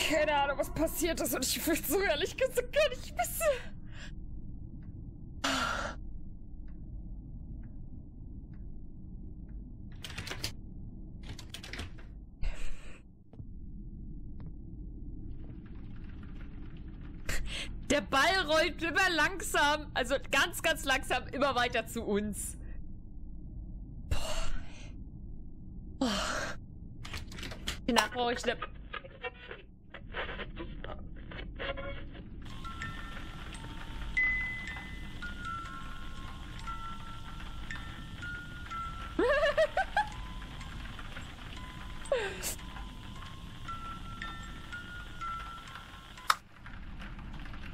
Keine Ahnung, was passiert ist und ich will so ehrlich gesagt gar nicht wissen. Der Ball rollt immer langsam, also ganz, ganz langsam immer weiter zu uns. Boah. Oh. Die Nachbarn, ich nehm...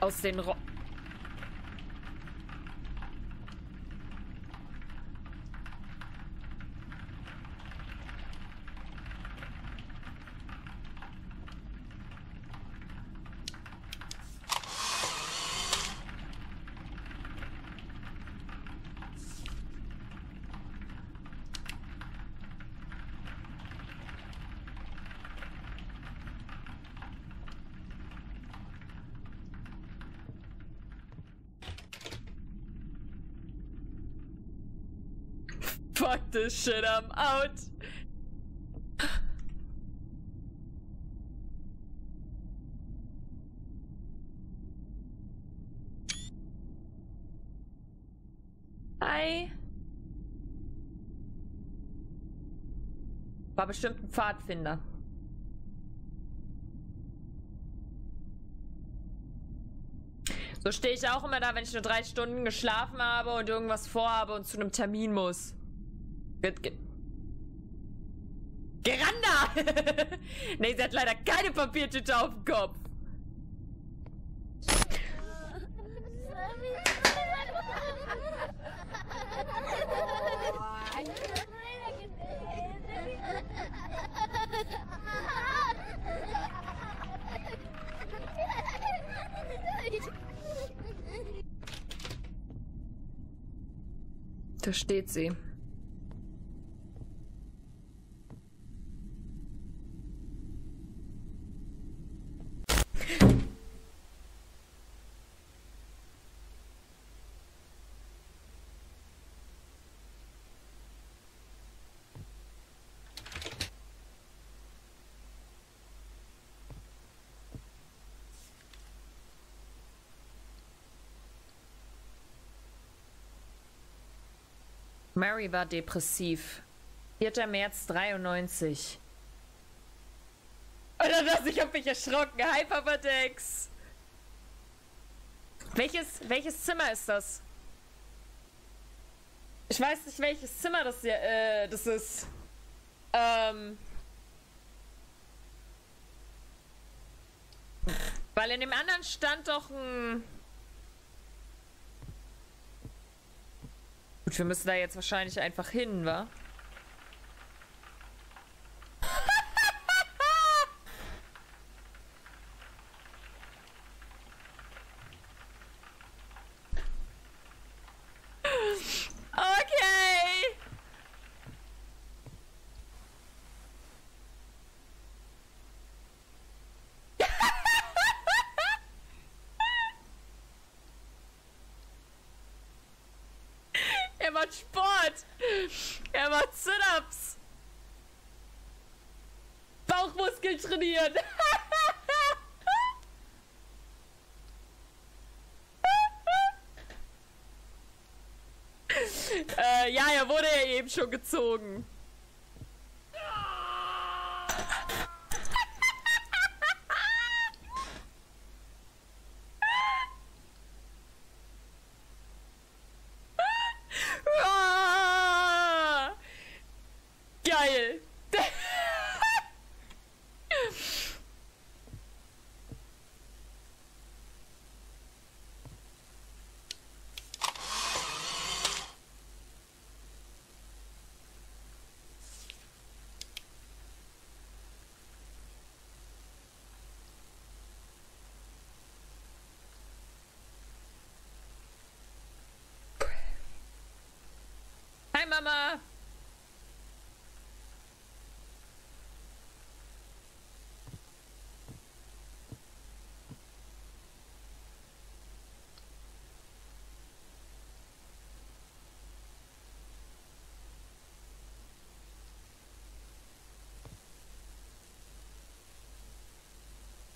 Aus den Ro... Fuck this shit, I'm out. Hi. War bestimmt ein Pfadfinder. So stehe ich auch immer da, wenn ich nur 3 Stunden geschlafen habe und irgendwas vorhabe und zu einem Termin muss. Geranda! Nee, sie hat leider keine Papiertüte auf dem Kopf. Da steht sie. Mary war depressiv. 4. März 93. Oder was? Ich hab mich erschrocken. Hyperbadex. Welches Zimmer ist das? Ich weiß nicht, welches Zimmer das hier, das ist. Weil in dem anderen stand doch ein... Gut, wir müssen da jetzt wahrscheinlich einfach hin, wa? Okay. Er macht Sport. Er macht Sit-ups. Bauchmuskeln trainieren. Ja, er wurde ja eben schon gezogen. Mama!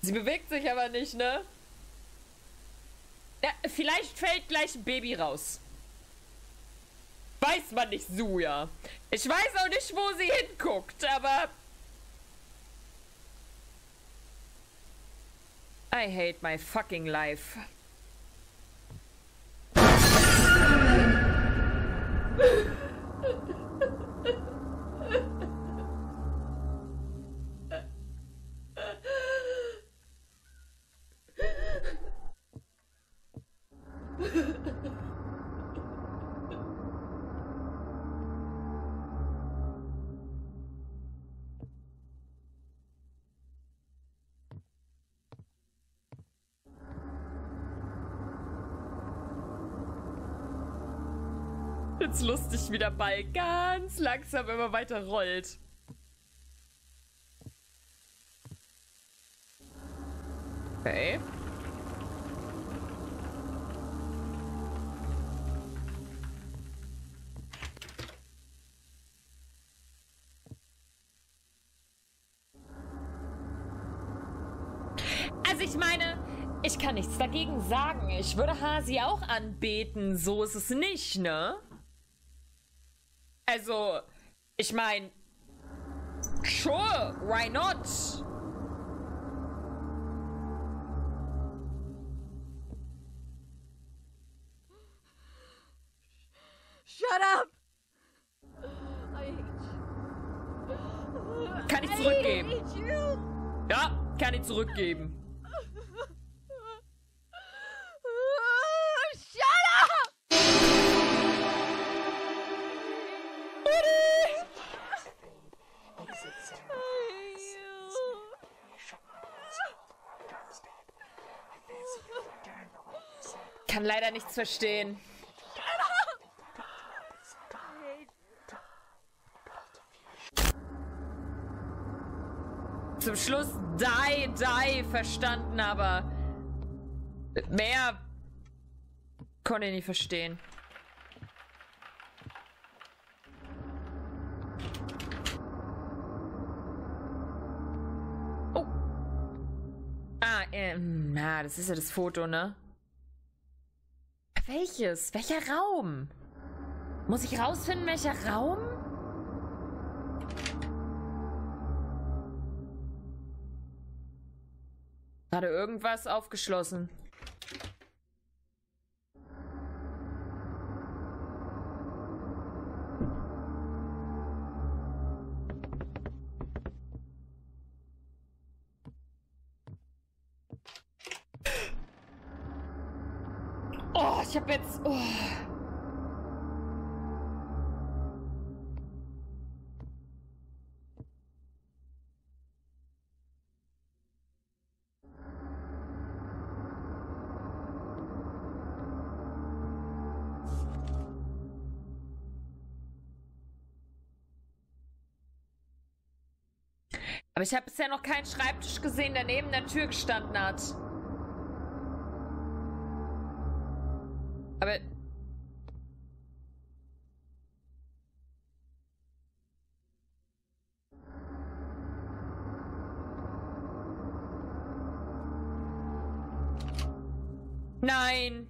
Sie bewegt sich aber nicht, ne? Ja, vielleicht fällt gleich ein Baby raus. Weiß man nicht, Suja. Ich weiß auch nicht, wo sie hinguckt, aber... I hate my fucking life. Jetzt lustig, wie der Ball ganz langsam immer weiter rollt. Okay. Also ich meine, ich kann nichts dagegen sagen. Ich würde Hasi auch anbeten, so ist es nicht, ne? Also, ich meine, sure, why not? Shut up! Kann ich zurückgeben? Ja, kann ich zurückgeben. Ich kann leider nichts verstehen. Zum Schluss die verstanden, aber mehr konnte ich nicht verstehen. Oh. Na, das ist ja das Foto, ne? Welches? Welcher Raum? Muss ich rausfinden, welcher Raum? Gerade irgendwas aufgeschlossen. Ich hab jetzt... Oh. Aber ich habe bisher noch keinen Schreibtisch gesehen, der neben der Tür gestanden hat. Aber... Nein!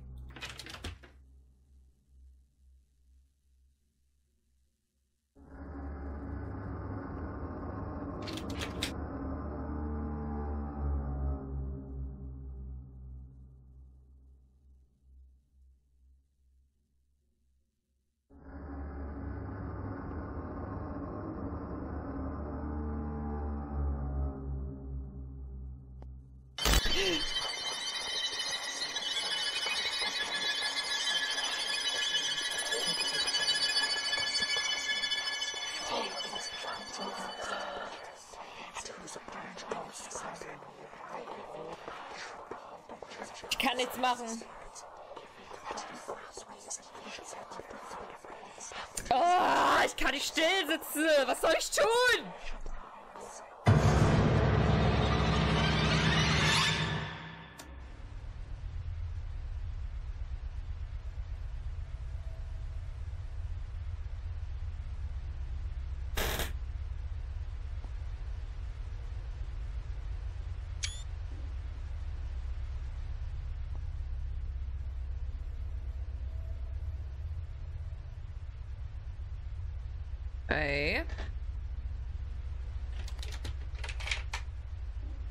Ich kann nichts machen. Oh, ich kann nicht still sitzen. Was soll ich tun?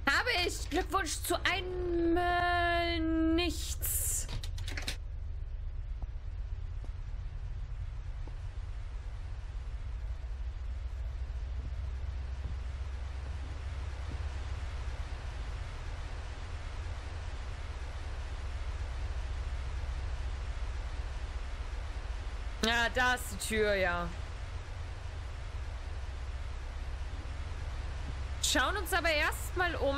Habe ich Glückwunsch zu einem nichts. Ja, da ist die Tür, ja. Schauen uns aber erstmal um.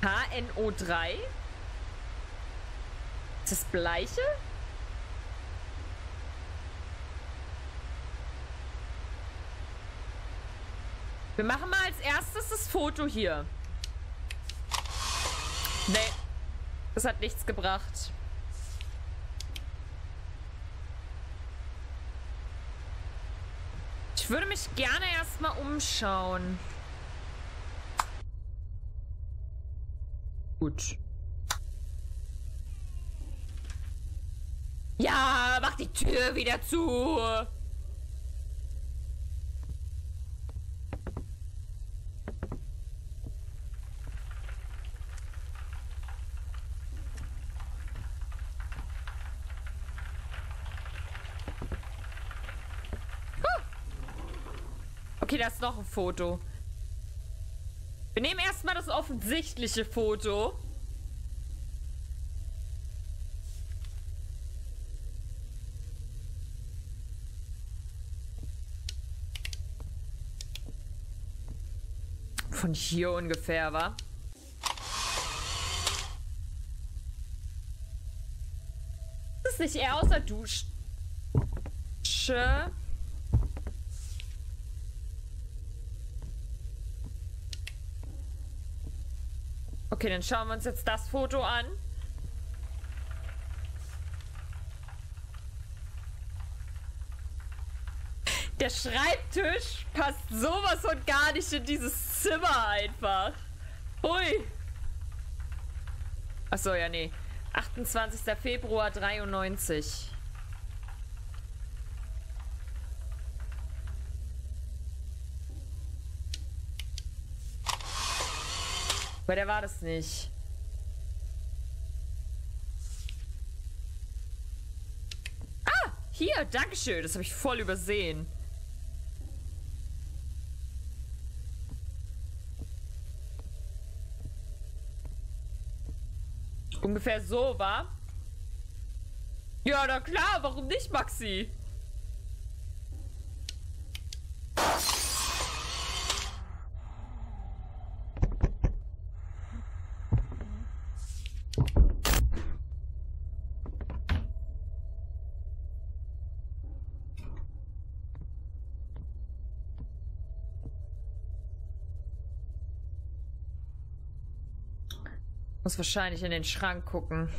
HNO3. Ist das Bleiche? Wir machen mal als erstes das Foto hier. Nee, das hat nichts gebracht. Ich würde mich gerne erstmal umschauen. Gut. Ja, mach die Tür wieder zu. Okay, da ist noch ein Foto. Wir nehmen erstmal das offensichtliche Foto. Von hier ungefähr, wa? Ist es nicht eher außer Dusche? Okay, dann schauen wir uns jetzt das Foto an. Der Schreibtisch passt sowas von gar nicht in dieses Zimmer einfach. Ui. Achso, ja, nee. 28. Februar 93. Weil der war das nicht. Ah, hier, dankeschön. Das habe ich voll übersehen. Ungefähr so, wa? Ja, na klar, warum nicht, Maxi? Muss wahrscheinlich in den Schrank gucken.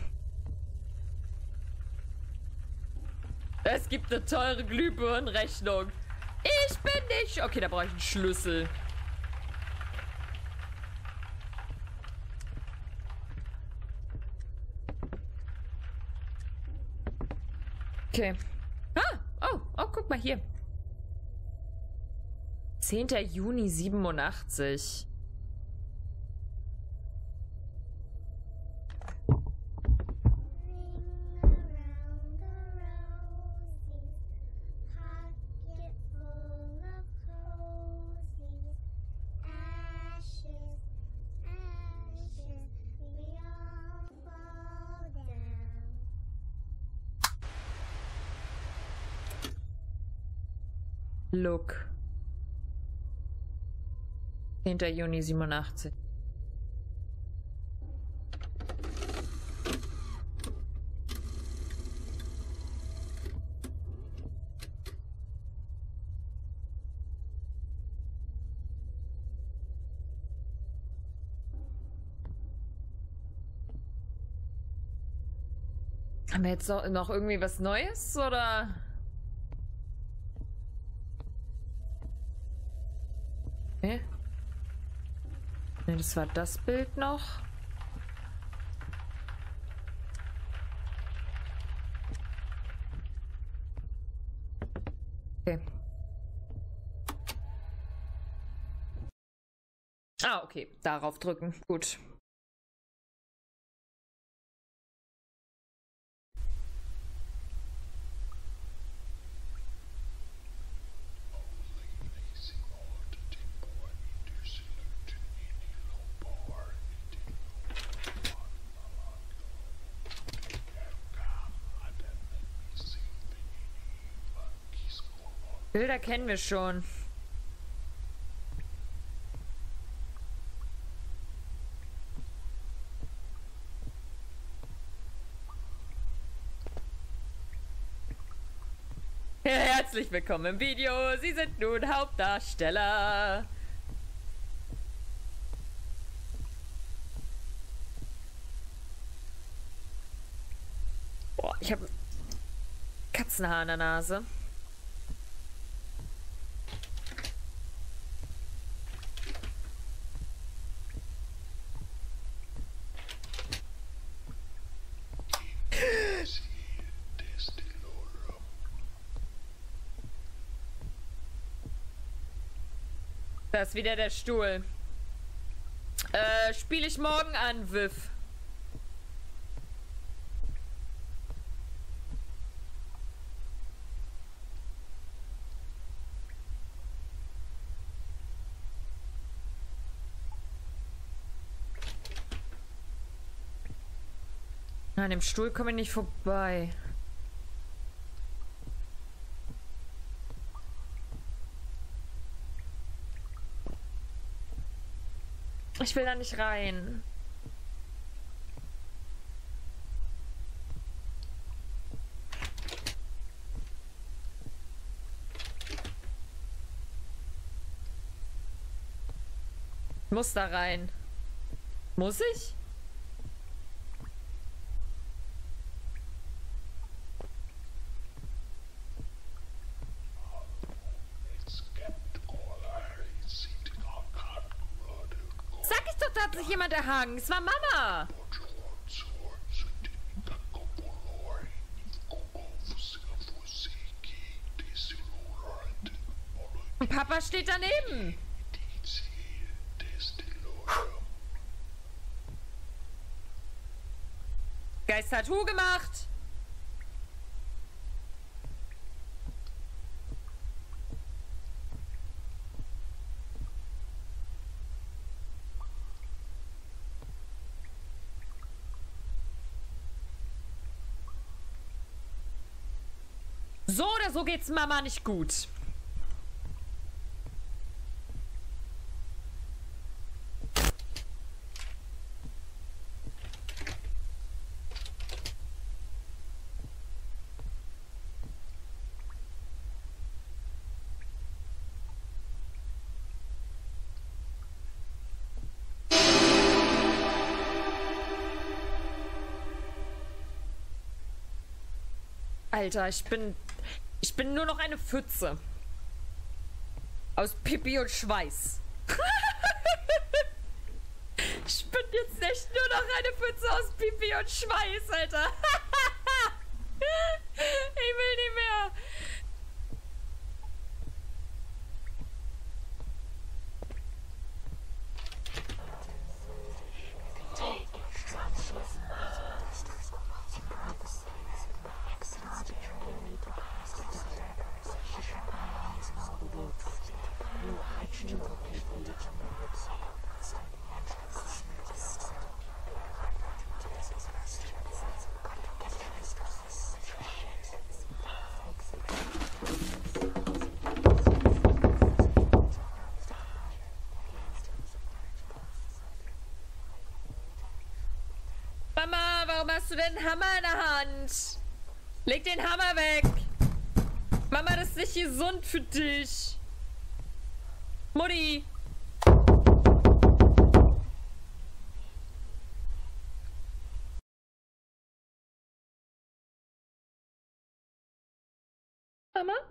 Es gibt eine teure Glühbirnenrechnung. Ich bin nicht... Okay, da brauche ich einen Schlüssel. Okay. Ah! Oh, oh, guck mal hier. 10. Juni 87. Look. 10. Juni 87. Haben wir jetzt noch irgendwie was Neues, oder? Ne? Ne, das war das Bild noch. Okay. Ah, okay. Darauf drücken. Gut. Bilder kennen wir schon. Herzlich willkommen im Video. Sie sind nun Hauptdarsteller. Boah, ich habe Katzenhaar in der Nase. Das ist wieder der Stuhl. Spiele ich morgen an, Viv. An dem Stuhl komme ich nicht vorbei. Ich will da nicht rein. Ich muss da rein. Muss ich? Jemand erhangen. Es war Mama. Und Papa steht daneben. Geist hat Hu gemacht. So oder so geht's Mama nicht gut. Alter, ich bin nur noch eine Pfütze. Aus Pipi und Schweiß. Ich bin jetzt echt nur noch eine Pfütze aus Pipi und Schweiß, Alter. Ich will nicht mehr. Warum hast du denn einen Hammer in der Hand? Leg den Hammer weg. Mama, das ist nicht gesund für dich. Mutti. Mama?